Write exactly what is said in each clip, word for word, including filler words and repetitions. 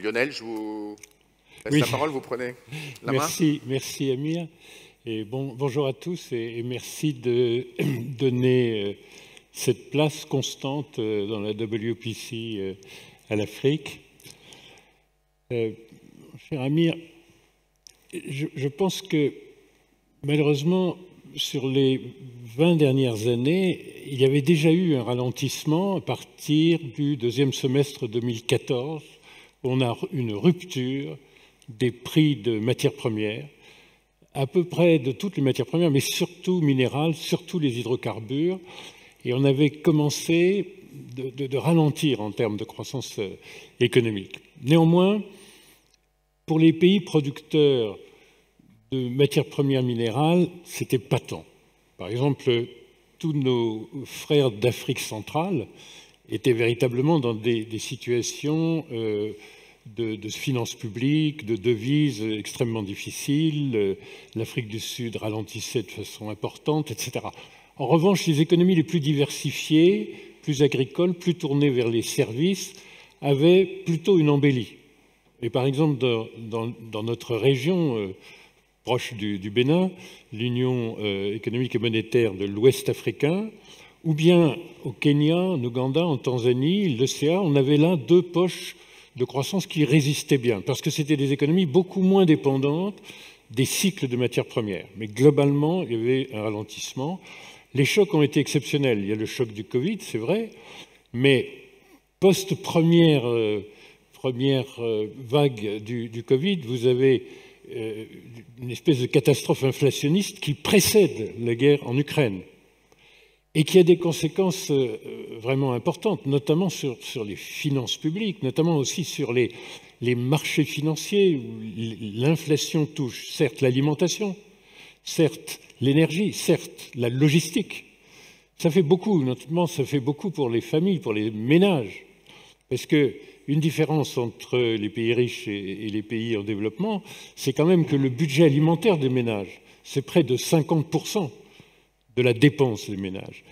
Lionel, je vous laisse oui. la parole, vous prenez la merci, main. Merci Amir, et bon, bonjour à tous et, et merci de donner euh, cette place constante euh, dans la W P C euh, à l'Afrique. Euh, cher Amir, je, je pense que malheureusement, sur les vingt dernières années, il y avait déjà eu un ralentissement à partir du deuxième semestre deux mille quatorze. On a une rupture des prix de matières premières, à peu près de toutes les matières premières, mais surtout minérales, surtout les hydrocarbures. Et on avait commencé de, de, de ralentir en termes de croissance économique. Néanmoins, pour les pays producteurs de matières premières minérales, c'était patent. Par exemple, tous nos frères d'Afrique centrale étaient véritablement dans des, des situations euh, de, de finances publiques, de devises extrêmement difficiles. L'Afrique du Sud ralentissait de façon importante, et cetera. En revanche, les économies les plus diversifiées, plus agricoles, plus tournées vers les services, avaient plutôt une embellie. Et par exemple, dans, dans, dans notre région, euh, proche du, du Bénin, l'Union euh, économique et monétaire de l'Ouest africain, ou bien au Kenya, en Ouganda, en Tanzanie, l'O C A, on avait là deux poches de croissance qui résistaient bien, parce que c'était des économies beaucoup moins dépendantes des cycles de matières premières. Mais globalement, il y avait un ralentissement. Les chocs ont été exceptionnels. Il y a le choc du Covid, c'est vrai, mais post-première euh, première, euh, vague du, du Covid, vous avez une espèce de catastrophe inflationniste qui précède la guerre en Ukraine et qui a des conséquences vraiment importantes, notamment sur, sur les finances publiques, notamment aussi sur les, les marchés financiers où l'inflation touche certes l'alimentation, certes l'énergie, certes la logistique. Ça fait beaucoup, notamment ça fait beaucoup pour les familles, pour les ménages, parce que une différence entre les pays riches et les pays en développement, c'est quand même que le budget alimentaire des ménages, c'est près de cinquante pour cent de la dépense des ménages.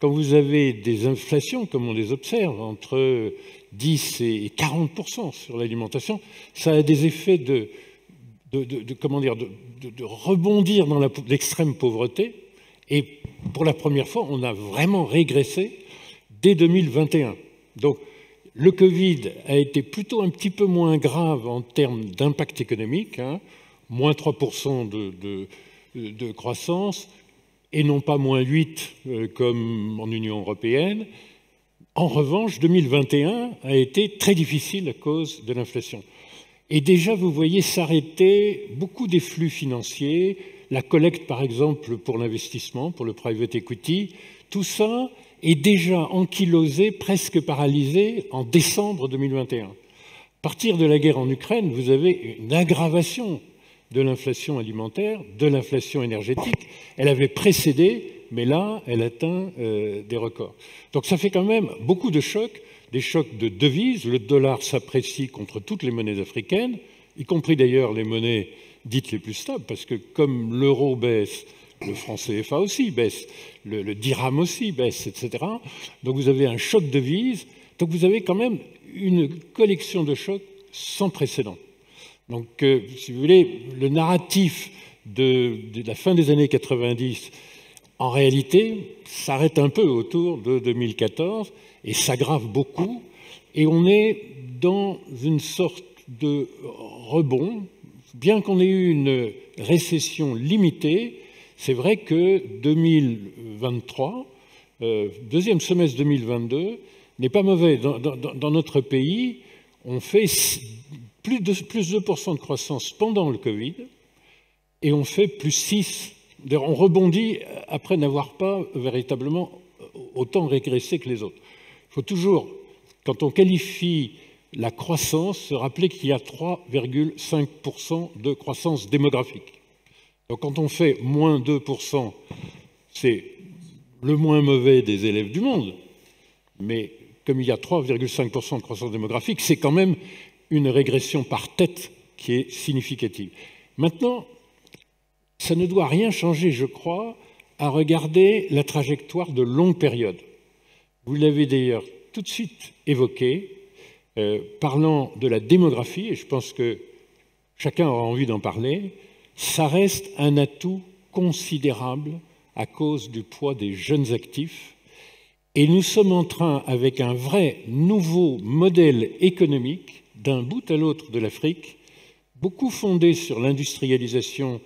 Quand vous avez des inflations, comme on les observe, entre dix et quarante pour cent sur l'alimentation, ça a des effets de, de, de, de, comment dire, de, de, de rebondir dans l'extrême pauvreté. Et pour la première fois, on a vraiment régressé dès deux mille vingt et un. Donc, le Covid a été plutôt un petit peu moins grave en termes d'impact économique, hein, moins trois pour cent de, de, de croissance, et non pas moins huit euh, comme en Union européenne. En revanche, deux mille vingt et un a été très difficile à cause de l'inflation. Et déjà, vous voyez s'arrêter beaucoup des flux financiers, la collecte par exemple pour l'investissement, pour le private equity, tout ça est déjà ankylosé, presque paralysé, en décembre deux mille vingt et un. À partir de la guerre en Ukraine, vous avez une aggravation de l'inflation alimentaire, de l'inflation énergétique. Elle avait précédé, mais là, elle atteint euh, des records. Donc ça fait quand même beaucoup de chocs, des chocs de devises. Le dollar s'apprécie contre toutes les monnaies africaines, y compris d'ailleurs les monnaies dites les plus stables, parce que comme l'euro baisse, le franc C F A aussi baisse, le, le dirham aussi baisse, et cetera. Donc vous avez un choc de devises. Donc vous avez quand même une collection de chocs sans précédent. Donc, euh, si vous voulez, le narratif de, de la fin des années quatre-vingt-dix, en réalité, s'arrête un peu autour de deux mille quatorze et s'aggrave beaucoup. Et on est dans une sorte de rebond, bien qu'on ait eu une récession limitée. C'est vrai que deux mille vingt-trois, euh, deuxième semestre deux mille vingt-deux, n'est pas mauvais. Dans, dans, dans notre pays, on fait plus de, plus de deux pour cent de croissance pendant le Covid et on fait plus six. D'ailleurs, on rebondit après n'avoir pas véritablement autant régressé que les autres. Il faut toujours, quand on qualifie la croissance, se rappeler qu'il y a trois virgule cinq pour cent de croissance démographique. Donc quand on fait moins deux pour cent, c'est le moins mauvais des élèves du monde, mais comme il y a trois virgule cinq pour cent de croissance démographique, c'est quand même une régression par tête qui est significative. Maintenant, ça ne doit rien changer, je crois, à regarder la trajectoire de longue période. Vous l'avez d'ailleurs tout de suite évoqué, euh, parlant de la démographie, et je pense que chacun aura envie d'en parler, ça reste un atout considérable à cause du poids des jeunes actifs. Et nous sommes en train, avec un vrai nouveau modèle économique, d'un bout à l'autre de l'Afrique, beaucoup fondé sur l'industrialisation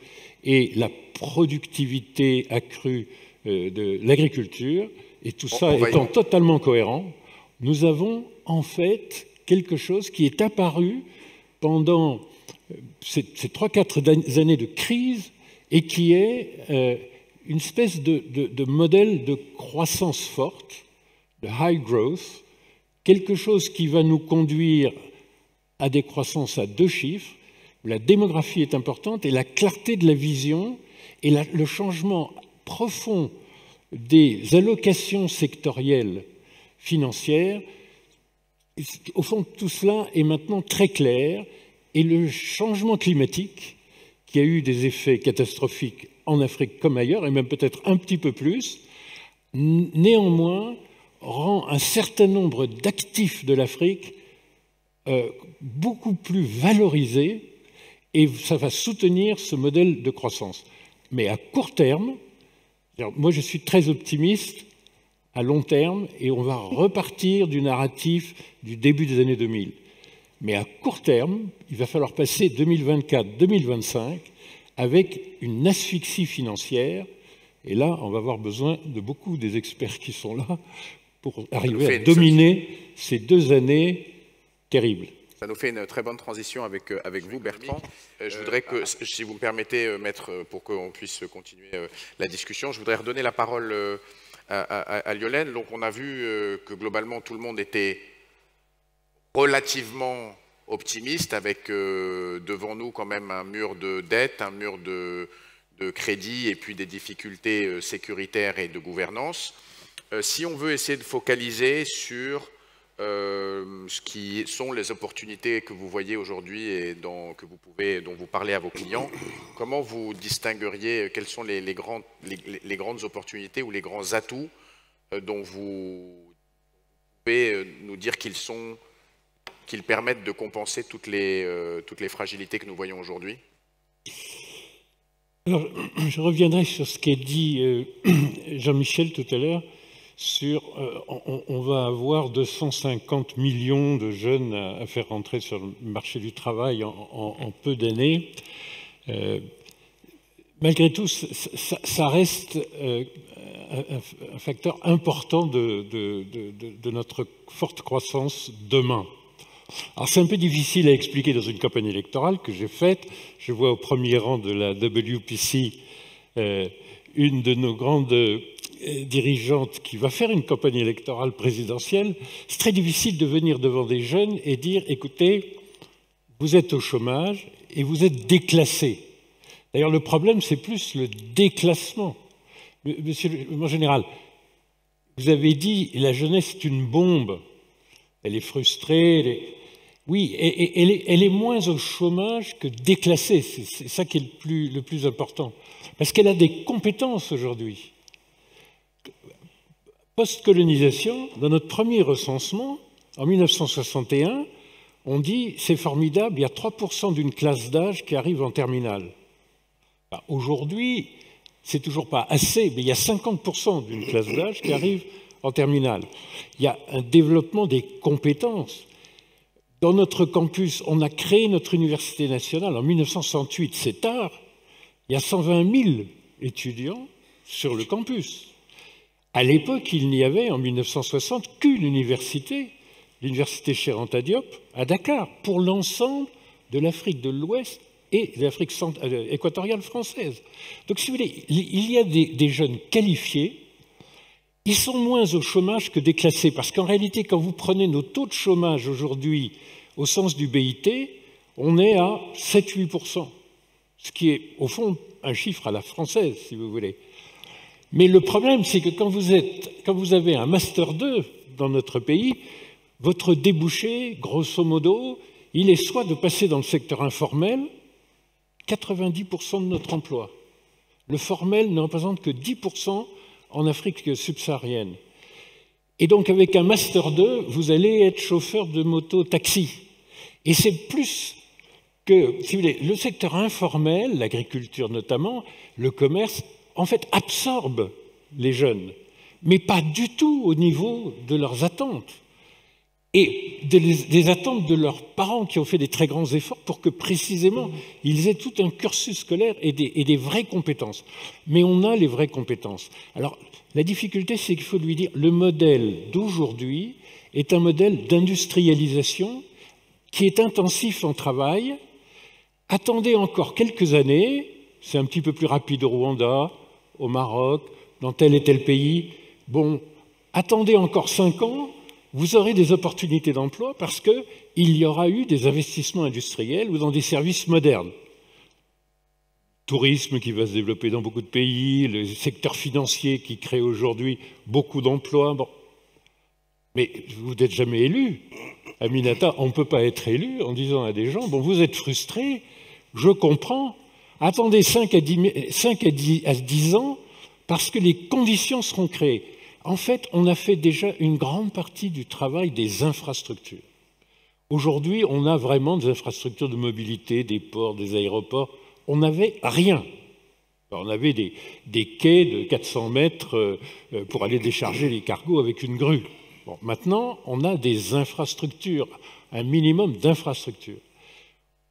et la productivité accrue de l'agriculture, et tout ça étant totalement cohérent, nous avons en fait quelque chose qui est apparu pendant ces trois quatre années de crise et qui est une espèce de, de, de modèle de croissance forte, de high growth, quelque chose qui va nous conduire à des croissances à deux chiffres. La démographie est importante et la clarté de la vision et la, le changement profond des allocations sectorielles financières. Au fond, tout cela est maintenant très clair et le changement climatique, qui a eu des effets catastrophiques en Afrique comme ailleurs, et même peut-être un petit peu plus, néanmoins rend un certain nombre d'actifs de l'Afrique euh, beaucoup plus valorisés, et ça va soutenir ce modèle de croissance. Mais à court terme, moi je suis très optimiste, à long terme, et on va repartir du narratif du début des années deux mille. Mais à court terme, il va falloir passer deux mille vingt-quatre deux mille vingt-cinq avec une asphyxie financière. Et là, on va avoir besoin de beaucoup des experts qui sont là pour arriver à dominer ces deux années terribles. Ça nous fait une très bonne transition avec, avec vous, Bertrand. Je voudrais que, si vous me permettez, Maître, pour qu'on puisse continuer la discussion, je voudrais redonner la parole à, à, à Lionel. Donc, on a vu que globalement, tout le monde était relativement optimiste, avec euh, devant nous quand même un mur de dette, un mur de, de crédit et puis des difficultés euh, sécuritaires et de gouvernance. Euh, si on veut essayer de focaliser sur euh, ce qui sont les opportunités que vous voyez aujourd'hui et dont, que vous pouvez, dont vous parlez à vos clients, comment vous distingueriez, quelles sont les, les, grands, les, les grandes opportunités ou les grands atouts euh, dont vous pouvez nous dire qu'ils sont qu'ils permettent de compenser toutes les, euh, toutes les fragilités que nous voyons aujourd'hui? Alors, je reviendrai sur ce qu'a dit euh, Jean-Michel tout à l'heure, sur euh, on, on va avoir deux cent cinquante millions de jeunes à, à faire rentrer sur le marché du travail en, en, en peu d'années. Euh, malgré tout, ça, ça reste euh, un, un facteur important de, de, de, de notre forte croissance demain. Alors c'est un peu difficile à expliquer dans une campagne électorale que j'ai faite. Je vois au premier rang de la W P C euh, une de nos grandes euh, dirigeantes qui va faire une campagne électorale présidentielle. C'est très difficile de venir devant des jeunes et dire « Écoutez, vous êtes au chômage et vous êtes déclassés ». D'ailleurs, le problème, c'est plus le déclassement. Monsieur le général, vous avez dit « La jeunesse est une bombe ». Elle est frustrée, elle est... oui, elle est, elle est moins au chômage que déclassée, c'est ça qui est le plus, le plus important, parce qu'elle a des compétences aujourd'hui. Post-colonisation, dans notre premier recensement, en mille neuf cent soixante et un, on dit « c'est formidable, il y a trois pour cent d'une classe d'âge qui arrive en terminale ». Ben, aujourd'hui, c'est toujours pas assez, mais il y a cinquante pour cent d'une classe d'âge qui arrive en terminale. Il y a un développement des compétences. Dans notre campus, on a créé notre université nationale en mille neuf cent soixante-huit, c'est tard. Il y a cent vingt mille étudiants sur le campus. À l'époque, il n'y avait en mille neuf cent soixante qu'une université, l'université Cheikh Anta Diop, à Dakar, pour l'ensemble de l'Afrique de l'Ouest et de l'Afrique équatoriale française. Donc, si vous voulez, il y a des, des jeunes qualifiés. Ils sont moins au chômage que déclassés, parce qu'en réalité, quand vous prenez nos taux de chômage aujourd'hui au sens du B I T, on est à sept à huit pour cent, ce qui est au fond un chiffre à la française, si vous voulez. Mais le problème, c'est que quand vous, êtes, quand vous avez un master deux dans notre pays, votre débouché, grosso modo, il est soit de passer dans le secteur informel, quatre-vingt-dix pour cent de notre emploi. Le formel ne représente que dix pour cent en Afrique subsaharienne. Et donc avec un Master deux, vous allez être chauffeur de moto-taxi. Et c'est plus que, si vous voulez, le secteur informel, l'agriculture notamment, le commerce, en fait, absorbe les jeunes, mais pas du tout au niveau de leurs attentes. Et des, des attentes de leurs parents qui ont fait des très grands efforts pour que, précisément, ils aient tout un cursus scolaire et des, et des vraies compétences. Mais on a les vraies compétences. Alors, la difficulté, c'est qu'il faut lui dire, le modèle d'aujourd'hui est un modèle d'industrialisation qui est intensif en travail. Attendez encore quelques années, c'est un petit peu plus rapide au Rwanda, au Maroc, dans tel et tel pays. Bon, attendez encore cinq ans, vous aurez des opportunités d'emploi parce qu'il y aura eu des investissements industriels ou dans des services modernes. Tourisme qui va se développer dans beaucoup de pays, le secteur financier qui crée aujourd'hui beaucoup d'emplois. Bon. Mais vous n'êtes jamais élu. Aminata, on ne peut pas être élu en disant à des gens, bon, vous êtes frustrés, je comprends, attendez cinq à dix ans parce que les conditions seront créées. En fait, on a fait déjà une grande partie du travail des infrastructures. Aujourd'hui, on a vraiment des infrastructures de mobilité, des ports, des aéroports. On n'avait rien. On avait des, des quais de quatre cents mètres pour aller décharger les cargos avec une grue. Bon, maintenant, on a des infrastructures, un minimum d'infrastructures.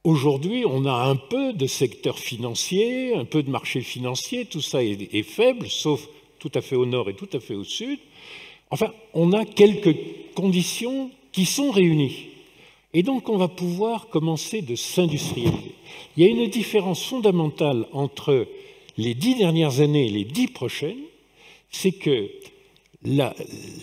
Aujourd'hui, on a un peu de secteur financier, un peu de marché financier, tout ça est, est faible, sauf tout à fait au nord et tout à fait au sud. Enfin, on a quelques conditions qui sont réunies. Et donc, on va pouvoir commencer de s'industrialiser. Il y a une différence fondamentale entre les dix dernières années et les dix prochaines, c'est que la,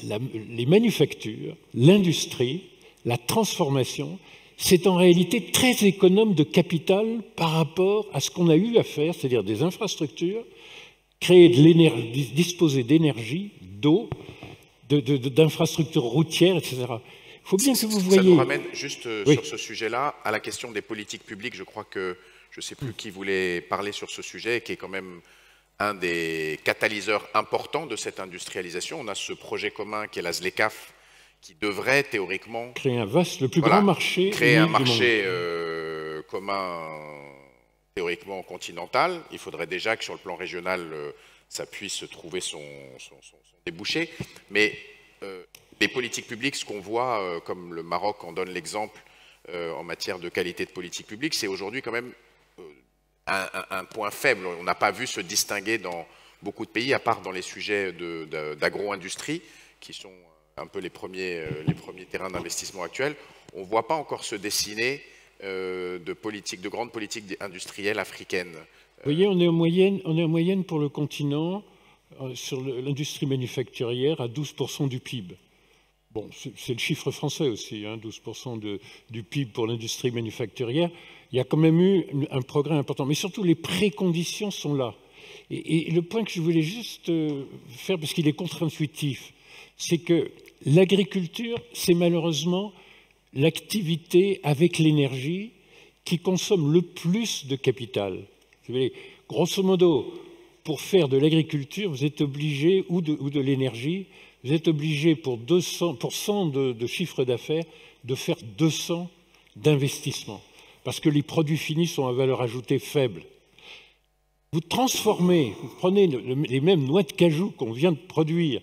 la, les manufactures, l'industrie, la transformation, c'est en réalité très économe de capital par rapport à ce qu'on a eu à faire, c'est-à-dire des infrastructures, créer de l'énergie, disposer d'énergie, d'eau, d'infrastructures de, de, routières, et cetera. Il faut bien que vous voyez... Ça nous ramène juste oui. sur ce sujet-là à la question des politiques publiques. Je crois que je ne sais plus qui voulait parler sur ce sujet, qui est quand même un des catalyseurs importants de cette industrialisation. On a ce projet commun qui est la ZLECAF, qui devrait théoriquement... Créer un vaste, le plus voilà, grand marché... Créer un marché euh, commun théoriquement continental. Il faudrait déjà que sur le plan régional, euh, ça puisse trouver son, son, son, son débouché. Mais... Euh, les politiques publiques, ce qu'on voit, euh, comme le Maroc en donne l'exemple euh, en matière de qualité de politique publique, c'est aujourd'hui quand même euh, un, un, un point faible. On n'a pas vu se distinguer dans beaucoup de pays, à part dans les sujets d'agro-industrie, qui sont un peu les premiers, euh, les premiers terrains d'investissement actuels. On ne voit pas encore se dessiner euh, de, politique, de grandes politiques industrielles africaines. Vous voyez, on est en moyenne, on est en moyenne pour le continent, euh, sur l'industrie manufacturière, à douze pour cent du P I B. Bon, c'est le chiffre français aussi, hein, douze pour cent de, du P I B pour l'industrie manufacturière. Il y a quand même eu un progrès important. Mais surtout, les préconditions sont là. Et, et le point que je voulais juste faire, parce qu'il est contre-intuitif, c'est que l'agriculture, c'est malheureusement l'activité avec l'énergie qui consomme le plus de capital. Vous voyez, grosso modo, pour faire de l'agriculture, vous êtes obligé, ou de, ou de l'énergie, vous êtes obligé pour, deux cents, pour cent de, de chiffre d'affaires de faire deux cents d'investissements parce que les produits finis sont à valeur ajoutée faible. Vous transformez, vous prenez le, le, les mêmes noix de cajou qu'on vient de produire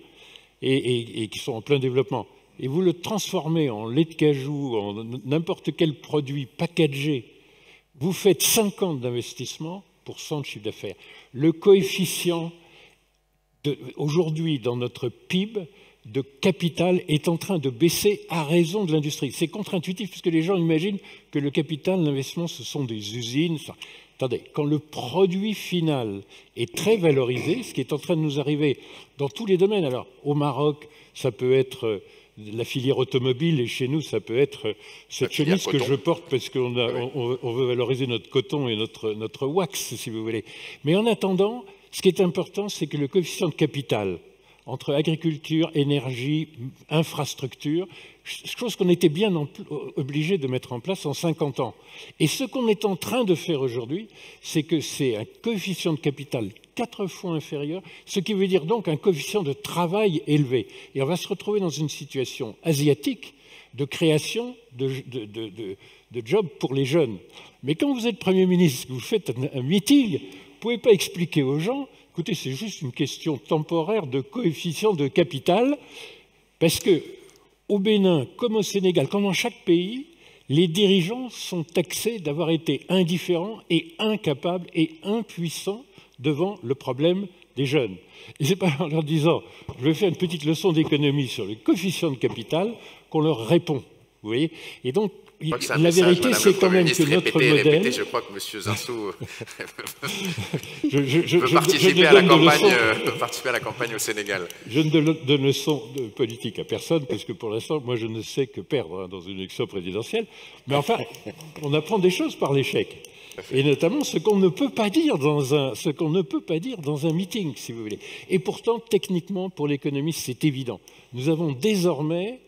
et, et, et qui sont en plein développement et vous le transformez en lait de cajou, en n'importe quel produit packagé, vous faites cinquante d'investissements pour cent de chiffre d'affaires. Le coefficient... aujourd'hui, dans notre P I B, de capital est en train de baisser à raison de l'industrie. C'est contre-intuitif puisque les gens imaginent que le capital, l'investissement, ce sont des usines. Enfin, attendez, quand le produit final est très valorisé, ce qui est en train de nous arriver dans tous les domaines, alors au Maroc, ça peut être la filière automobile et chez nous, ça peut être cette chemise que je porte parce qu'on on, on veut valoriser notre coton et notre, notre wax, si vous voulez. Mais en attendant... ce qui est important, c'est que le coefficient de capital entre agriculture, énergie, infrastructure, chose qu'on était bien obligé de mettre en place en cinquante ans. Et ce qu'on est en train de faire aujourd'hui, c'est que c'est un coefficient de capital quatre fois inférieur, ce qui veut dire donc un coefficient de travail élevé. Et on va se retrouver dans une situation asiatique de création de, de, de, de, de jobs pour les jeunes. Mais quand vous êtes Premier ministre, vous faites un, un meeting, vous ne pouvez pas expliquer aux gens, écoutez, c'est juste une question temporaire de coefficient de capital, parce que au Bénin, comme au Sénégal, comme dans chaque pays, les dirigeants sont taxés d'avoir été indifférents et incapables et impuissants devant le problème des jeunes. Et ce n'est pas en leur disant « je vais faire une petite leçon d'économie sur le coefficient de capital » qu'on leur répond. Vous voyez ? Et donc, la message, vérité, c'est quand même que notre répétez, modèle... Répétez, je crois que M. Zinsou je, je, je, peut, participer je, je, je campagne, euh, peut participer à la campagne au Sénégal. Je ne donne leçon de politique à personne, parce que pour l'instant, moi, je ne sais que perdre hein, dans une élection présidentielle. Mais enfin, on apprend des choses par l'échec. Et notamment ce qu'on ne peut pas dire dans un, ce qu'on ne peut pas dire dans un meeting, si vous voulez. Et pourtant, techniquement, pour l'économiste, c'est évident. Nous avons désormais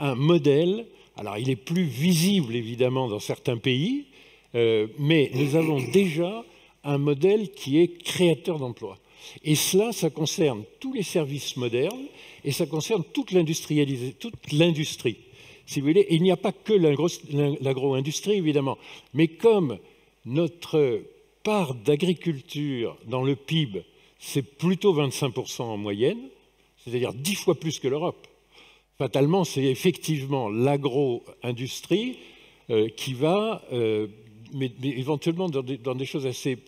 un modèle... Alors, il est plus visible, évidemment, dans certains pays, euh, mais nous avons déjà un modèle qui est créateur d'emplois. Et cela, ça concerne tous les services modernes et ça concerne toute l'industrie. Si vous voulez, il n'y a pas que l'agro-industrie, évidemment. Mais comme notre part d'agriculture dans le P I B, c'est plutôt vingt-cinq pour cent en moyenne, c'est-à-dire dix fois plus que l'Europe, fatalement, c'est effectivement l'agro-industrie euh, qui va, euh, mais, mais éventuellement dans des, dans des choses assez,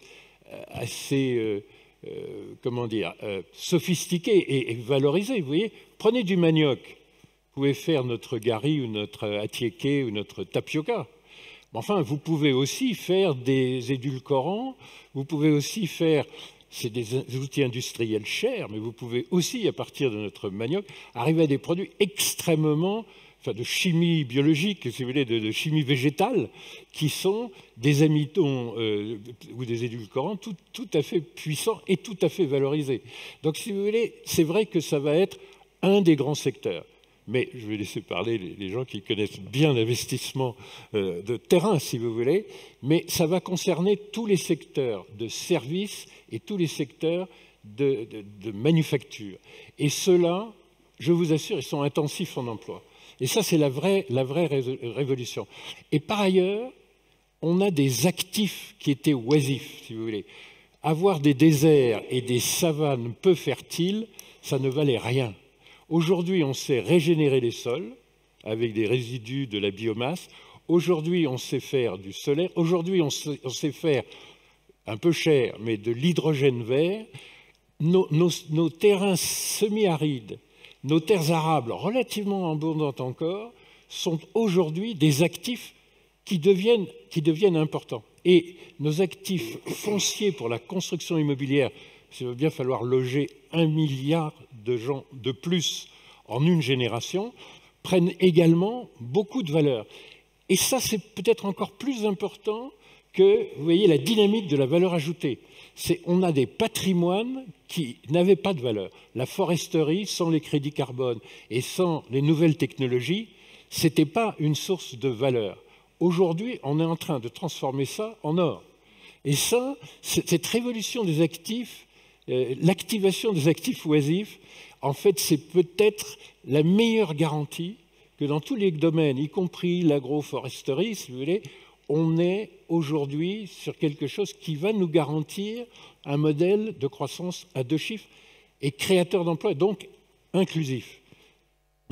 assez euh, euh, comment dire, euh, sophistiquées et, et valorisées. Vous voyez, prenez du manioc, vous pouvez faire notre gari ou notre atiéké ou notre tapioca. Enfin, vous pouvez aussi faire des édulcorants, vous pouvez aussi faire... C'est des outils industriels chers, mais vous pouvez aussi, à partir de notre manioc, arriver à des produits extrêmement, enfin de chimie biologique, si vous voulez, de, de chimie végétale, qui sont des amidons euh, ou des édulcorants tout, tout à fait puissants et tout à fait valorisés. Donc, si vous voulez, c'est vrai que ça va être un des grands secteurs. Mais je vais laisser parler les gens qui connaissent bien l'investissement de terrain, si vous voulez, mais ça va concerner tous les secteurs de services et tous les secteurs de, de, de manufacture. Et ceux-là, je vous assure, ils sont intensifs en emploi. Et ça, c'est la vraie, la vraie révolution. Et par ailleurs, on a des actifs qui étaient oisifs, si vous voulez. Avoir des déserts et des savanes peu fertiles, ça ne valait rien. Aujourd'hui, on sait régénérer les sols avec des résidus de la biomasse. Aujourd'hui, on sait faire du solaire. Aujourd'hui, on, on sait faire, un peu cher, mais de l'hydrogène vert. Nos, nos, nos terrains semi-arides, nos terres arables, relativement abondantes encore, sont aujourd'hui des actifs qui deviennent, qui deviennent importants. Et nos actifs fonciers pour la construction immobilière, il va bien falloir loger un milliard de gens de plus en une génération, prennent également beaucoup de valeur. Et ça, c'est peut-être encore plus important que, vous voyez, la dynamique de la valeur ajoutée. C'est, on a des patrimoines qui n'avaient pas de valeur. La foresterie, sans les crédits carbone et sans les nouvelles technologies, ce n'était pas une source de valeur. Aujourd'hui, on est en train de transformer ça en or. Et ça, cette révolution des actifs, Euh, l'activation des actifs oisifs, en fait, c'est peut-être la meilleure garantie que dans tous les domaines, y compris l'agroforesterie, si vous voulez, on est aujourd'hui sur quelque chose qui va nous garantir un modèle de croissance à deux chiffres et créateur d'emplois, donc inclusif.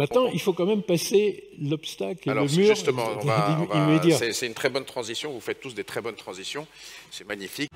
Maintenant, il faut quand même passer l'obstacle et alors, le mur justement, on va, on va, immédiat. C'est une très bonne transition, vous faites tous des très bonnes transitions, c'est magnifique.